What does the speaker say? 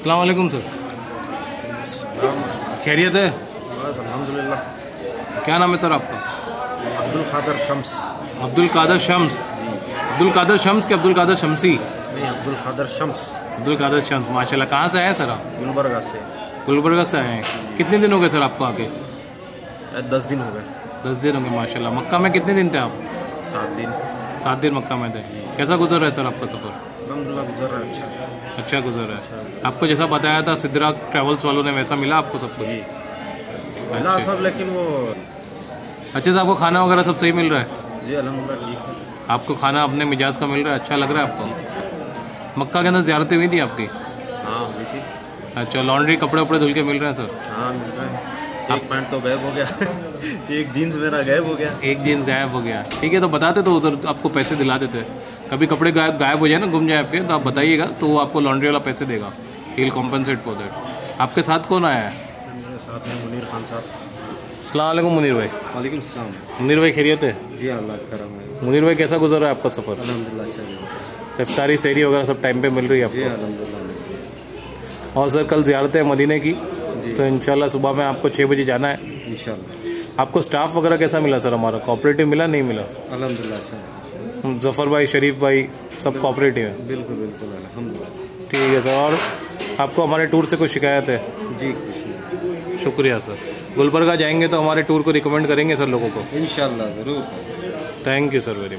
अस्सलाम वालेकुम सर, खैरियत है? बस अल्हम्दुलिल्लाह। क्या नाम है सर आपका? अब्दुल कादर शम्स। अब्दुल कादर शम्स? अब्दुल कादर शम्स के अब्दुल कादर शम्सी? नहीं, अब्दुल कादर शम्स। अब्दुल कादर शम्स, माशाल्लाह। कहाँ से आए सर आप? गुलबर्गा से। गुलबर्गा से आए हैं। कितने दिन हो गए सर आपको आके? 10 दिन हो गए। 10 दिन हो गए, माशाल्लाह। मक्का में कितने दिन थे आप? 7 दिन। 7 दिन मक्का में थे। कैसा गुजर रहा है सर आपका सफ़र? अल्हम्दुलिल्लाह गुजर रहा है। अच्छा गुजर रहा है। आपको जैसा बताया था सिद्रा ट्रैवल्स वालों ने, वैसा मिला आपको सब कुछ? मिला सब, लेकिन वो अच्छे से आपको खाना वगैरह सब सही मिल रहा है? जी अल्हम्दुलिल्लाह ठीक है। आपको खाना अपने मिजाज का मिल रहा है, अच्छा लग रहा है आपको? मक्का के अंदर ज़ियारतें हुई थी आपकी? हाँ हुई थी। अच्छा, लॉन्ड्री कपड़े वपड़े धुल के मिल रहे हैं सर? हाँ मिल रहे हैं। एक पैंट तो गायब हो गया एक जीन्स मेरा गायब हो गया। एक जीन्स गायब हो गया, ठीक है। तो बताते तो उधर आपको पैसे दिला देते। कभी कपड़े गायब हो जाए ना, गुम जाए आपके, तो आप बताइएगा तो वो आपको लॉन्ड्री वाला पैसे देगा। He will compensate for that. आपके साथ कौन आया है? मेरे साथ है मुनीर खान साहब। अस्सलाम वालेकुम मुनीर भाई। वालेकुम अस्सलाम। मुनीर भाई खैरियत है? जी अल्लाह का करम है। मुनीर भाई कैसा गुजर रहा है आपका सफ़र? अल्हम्दुलिल्लाह अच्छा गुजर। इफ्तारी सहरी वगैरह सब टाइम पे मिल रही है आपको? जी अल्हम्दुलिल्लाह। और सर कल ज़ियारत है मदीने की, तो इंशाल्लाह सुबह में आपको 6 बजे जाना है इंशाल्लाह। आपको स्टाफ वगैरह कैसा मिला सर हमारा? कोऑपरेटिव मिला नहीं मिला? अल्हम्दुलिल्लाह अच्छा। जफ़र भाई, शरीफ भाई सब कोऑपरेटिव है? बिल्कुल बिल्कुल अल्हम्दुलिल्लाह। ठीक है सर। और आपको हमारे टूर से कुछ शिकायत है? जी कुछ। शुक्रिया सर। गुलबर्गा जाएंगे तो हमारे टूर को रिकमेंड करेंगे सर लोगों को इंशाल्लाह, ज़रूर। Thank you sir very much.